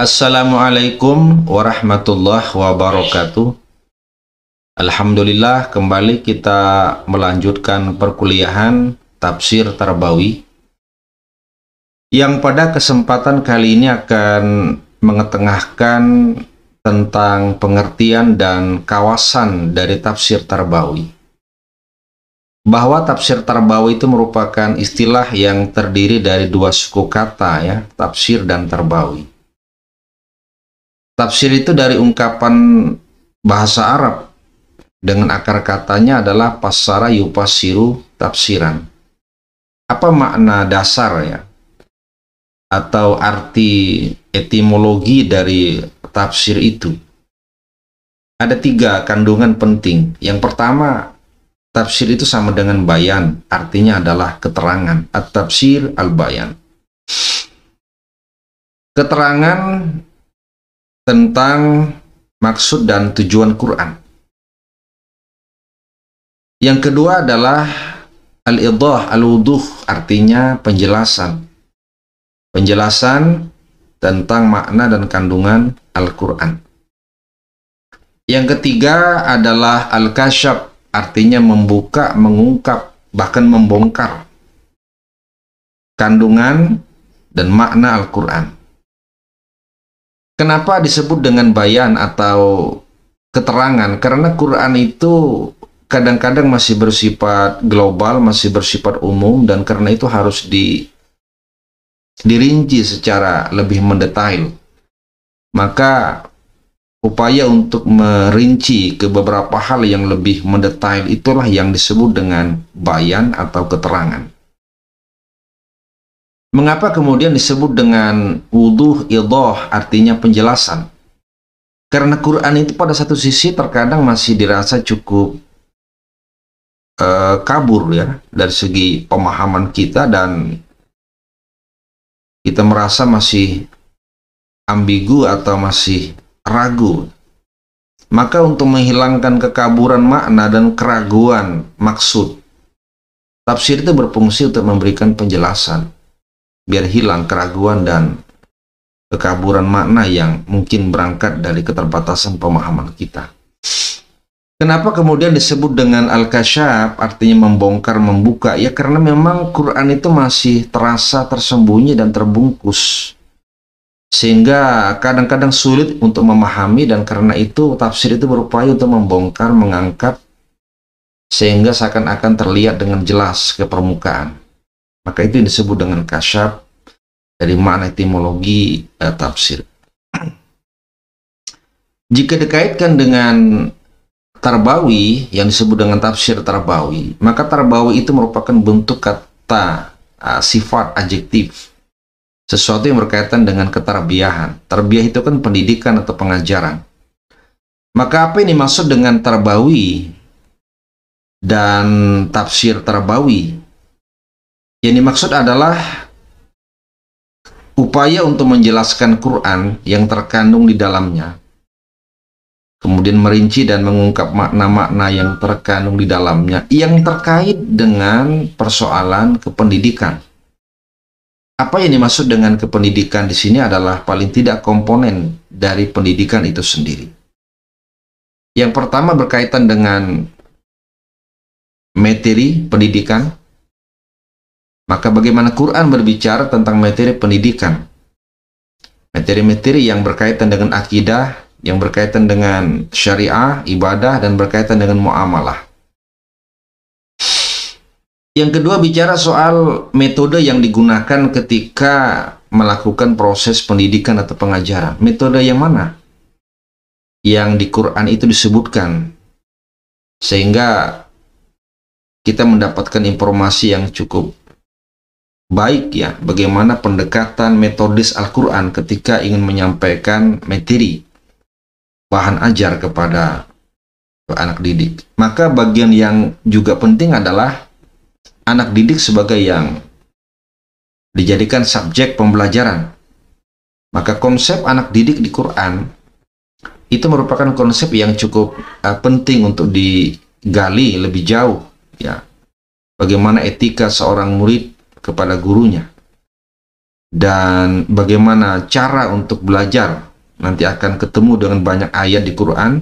Assalamualaikum warahmatullahi wabarakatuh. Alhamdulillah, kembali kita melanjutkan perkuliahan Tafsir Tarbawi, yang pada kesempatan kali ini akan mengetengahkan tentang pengertian dan kawasan dari Tafsir Tarbawi. Bahwa tafsir tarbawi itu merupakan istilah yang terdiri dari dua suku kata, ya, tafsir dan tarbawi. Tafsir itu dari ungkapan bahasa Arab dengan akar katanya adalah pasara yupasiru tafsiran. Apa makna dasar, ya, atau arti etimologi dari tafsir itu? Ada tiga kandungan penting. Yang pertama, tafsir itu sama dengan bayan, artinya adalah keterangan. At-tafsir al-bayan, keterangan tentang maksud dan tujuan Quran. Yang kedua adalah al-idhah, al-wuduh, artinya penjelasan. Penjelasan tentang makna dan kandungan Al-Quran. Yang ketiga adalah al-kasyaf, artinya membuka, mengungkap, bahkan membongkar kandungan dan makna Al-Quran. Kenapa disebut dengan bayan atau keterangan? Karena Quran itu kadang-kadang masih bersifat global, masih bersifat umum, dan karena itu harus dirinci secara lebih mendetail. Maka upaya untuk merinci ke beberapa hal yang lebih mendetail itulah yang disebut dengan bayan atau keterangan. Mengapa kemudian disebut dengan wuduh, idhah, artinya penjelasan? Karena Quran itu pada satu sisi terkadang masih dirasa cukup kabur, ya, dari segi pemahaman kita, dan kita merasa masih ambigu atau masih ragu. Maka untuk menghilangkan kekaburan makna dan keraguan maksud, tafsir itu berfungsi untuk memberikan penjelasan biar hilang keraguan dan kekaburan makna yang mungkin berangkat dari keterbatasan pemahaman kita. Kenapa kemudian disebut dengan al-kasyaf, artinya membongkar, membuka? Ya, karena memang Quran itu masih terasa tersembunyi dan terbungkus, sehingga kadang-kadang sulit untuk memahami, dan karena itu tafsir itu berupaya untuk membongkar, mengangkat, sehingga seakan-akan terlihat dengan jelas ke permukaan. Maka itu yang disebut dengan kasyaf dari makna etimologi tafsir. Jika dikaitkan dengan tarbawi, yang disebut dengan tafsir tarbawi, maka tarbawi itu merupakan bentuk kata, sifat, adjektif, sesuatu yang berkaitan dengan ketarbiahan. Tarbiyah itu kan pendidikan atau pengajaran. Maka apa yang dimaksud dengan tarbawi dan tafsir tarbawi? Yang dimaksud adalah upaya untuk menjelaskan Quran yang terkandung di dalamnya, kemudian merinci dan mengungkap makna-makna yang terkandung di dalamnya, yang terkait dengan persoalan kependidikan. Apa yang dimaksud dengan kependidikan di sini adalah paling tidak komponen dari pendidikan itu sendiri. Yang pertama berkaitan dengan materi pendidikan. Maka bagaimana Quran berbicara tentang materi pendidikan? Materi-materi yang berkaitan dengan akidah, yang berkaitan dengan syariah, ibadah, dan berkaitan dengan muamalah. Yang kedua bicara soal metode yang digunakan ketika melakukan proses pendidikan atau pengajaran. Metode yang mana? Yang di Quran itu disebutkan, sehingga kita mendapatkan informasi yang cukup baik, ya, bagaimana pendekatan metodis Al-Quran ketika ingin menyampaikan materi, bahan ajar kepada anak didik. Maka bagian yang juga penting adalah anak didik sebagai yang dijadikan subjek pembelajaran. Maka konsep anak didik di Quran itu merupakan konsep yang cukup penting untuk digali lebih jauh, ya. Bagaimana etika seorang murid kepada gurunya. dan bagaimana cara untuk belajar. Nanti akan ketemu dengan banyak ayat di Quran.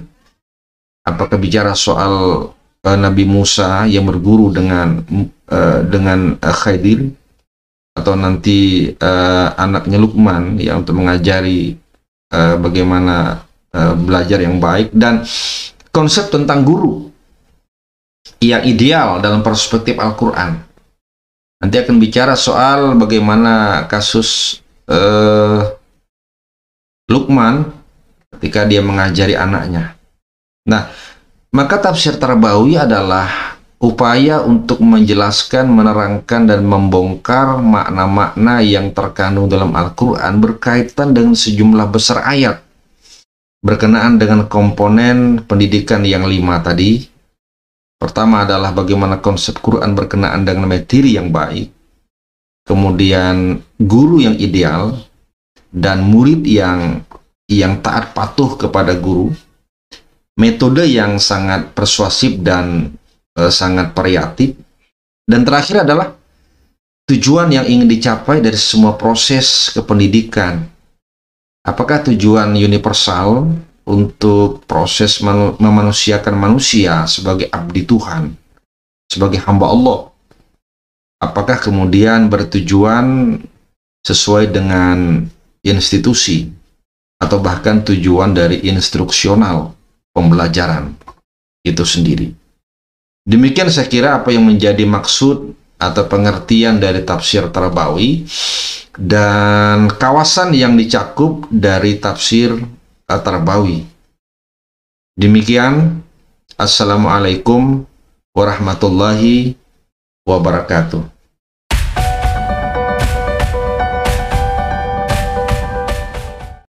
Apakah bicara soal Nabi Musa yang berguru dengan Khidir, atau nanti anaknya Luqman yang untuk mengajari bagaimana belajar yang baik, dan konsep tentang guru yang ideal dalam perspektif Al-Quran. Nanti akan bicara soal bagaimana kasus Luqman ketika dia mengajari anaknya. Nah, maka tafsir Tarbawi adalah upaya untuk menjelaskan, menerangkan, dan membongkar makna-makna yang terkandung dalam Al-Quran berkaitan dengan sejumlah besar ayat berkenaan dengan komponen pendidikan yang 5 tadi. Pertama adalah bagaimana konsep Quran berkenaan dengan materi yang baik, kemudian guru yang ideal, dan murid yang taat patuh kepada guru, metode yang sangat persuasif dan sangat variatif, dan terakhir adalah tujuan yang ingin dicapai dari semua proses kependidikan. Apakah tujuan universal untuk proses memanusiakan manusia sebagai abdi Tuhan, sebagai hamba Allah? Apakah kemudian bertujuan sesuai dengan institusi, atau bahkan tujuan dari instruksional pembelajaran itu sendiri? Demikian saya kira apa yang menjadi maksud atau pengertian dari tafsir Tarbawi dan kawasan yang dicakup dari tafsir Tarbawi. Demikian, Assalamualaikum warahmatullahi wabarakatuh.